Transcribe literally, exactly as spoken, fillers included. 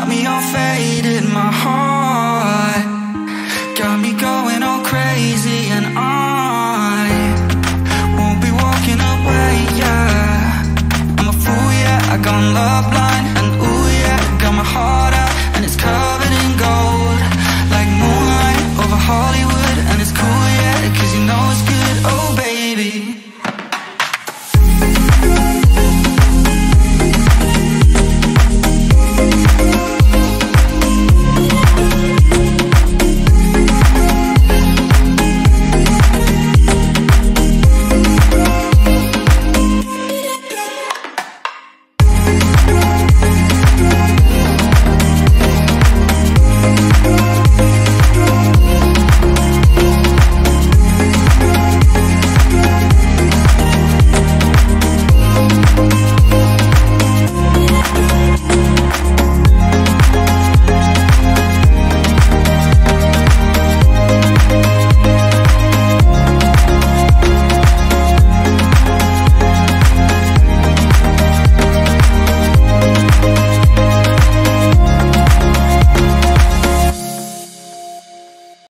got me all faded, my heart got me going all crazy, and I won't be walking away, yeah. I'm a fool, yeah, I gone love blind.